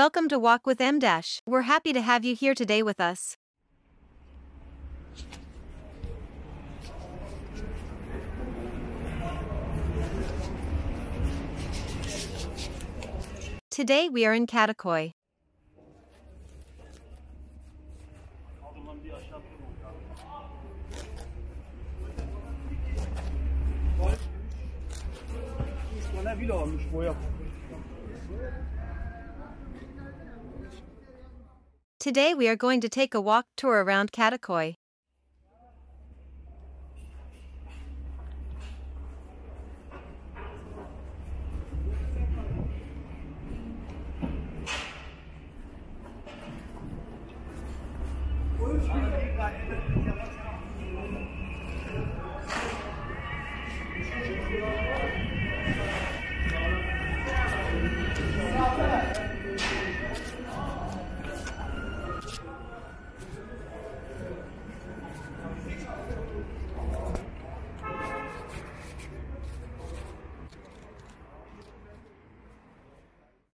Welcome to Walk with M-Dash. We're happy to have you here today with us. Today we are in Kadıköy. Today we are going to take a walk tour around Kadıköy.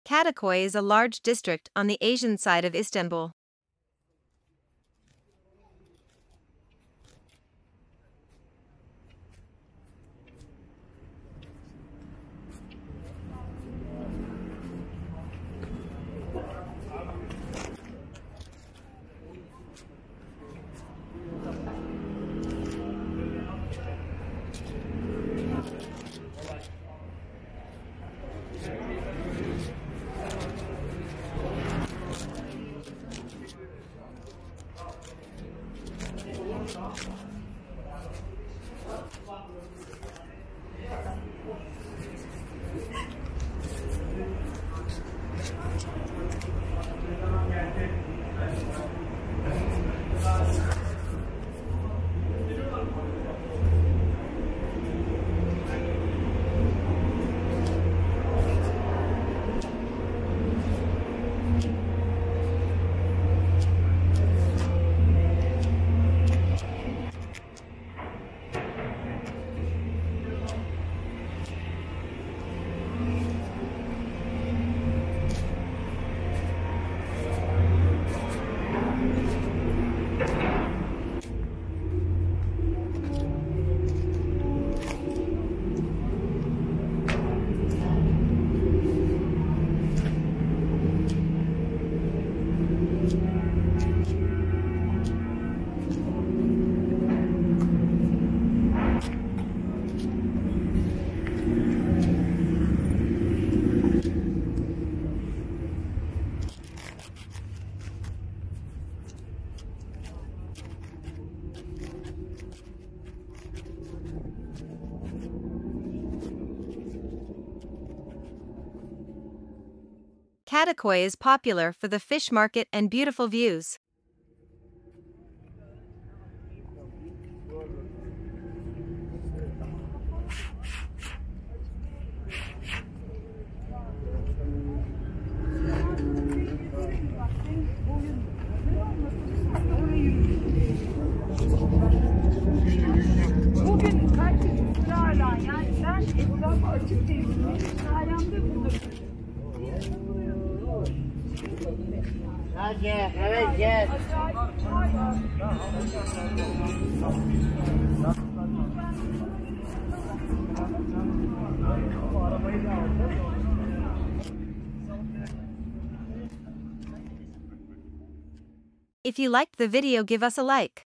Kadıköy is a large district on the Asian side of Istanbul. Kadıköy is popular for the fish market and beautiful views. Evet. If you liked the video, give us a like.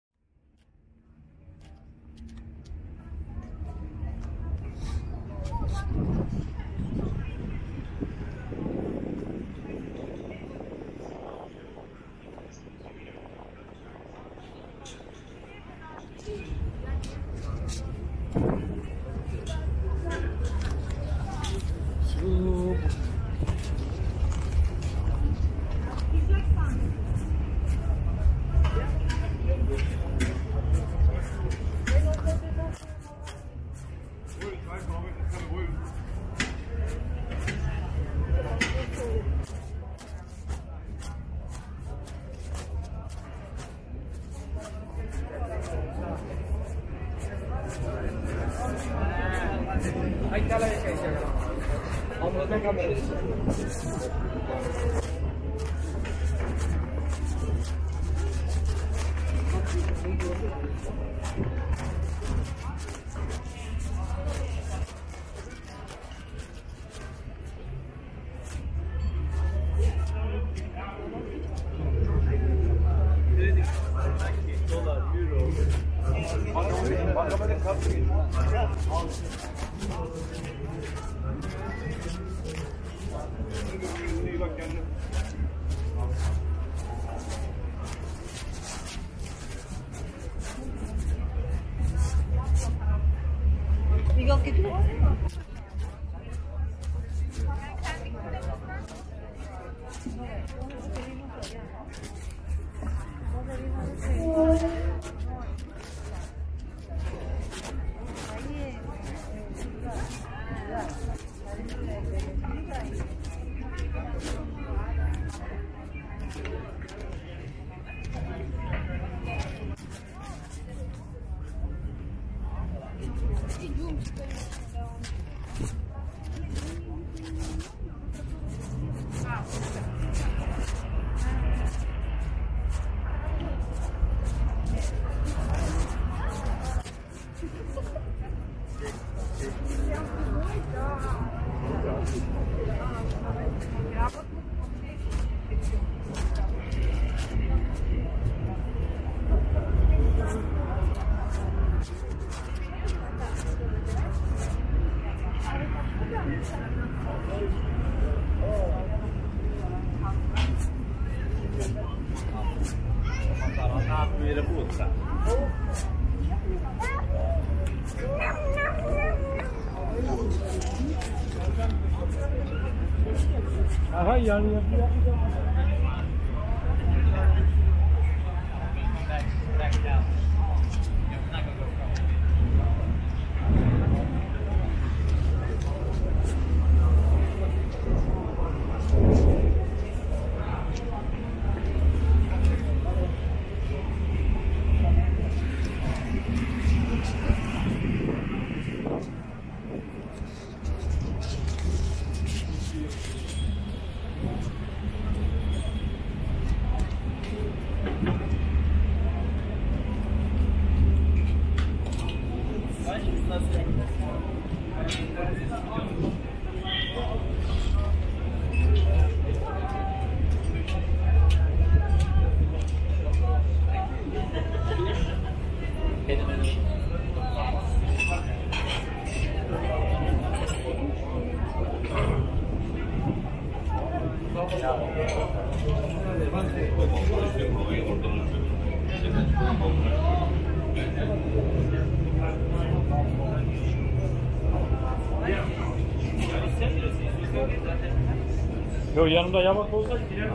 Aha yani yapıyor. Yo yanımda yamak olsa girerim.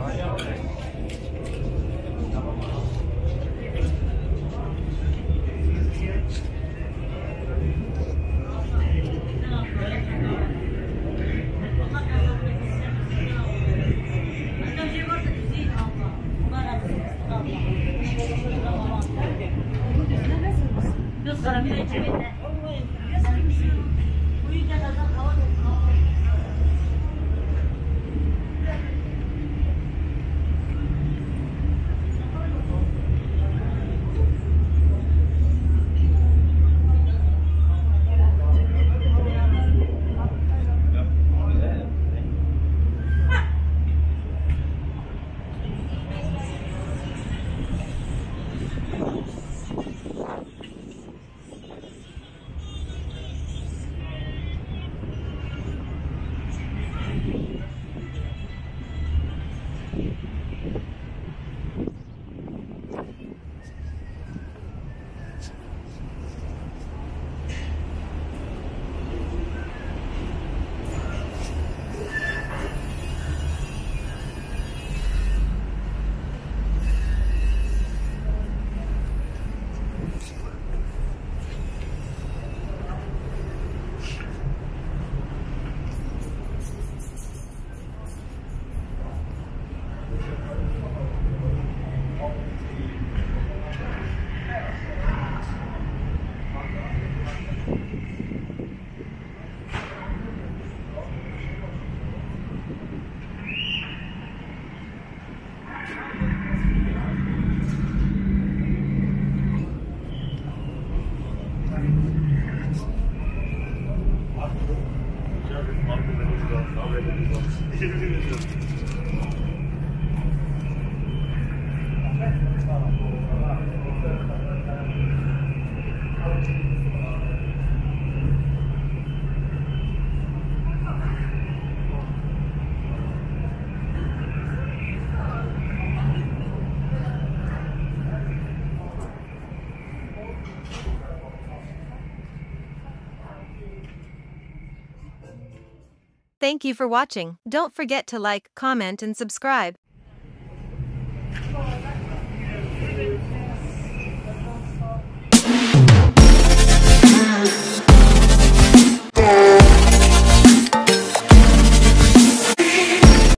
Thank you for watching. Don't forget to like, comment and subscribe.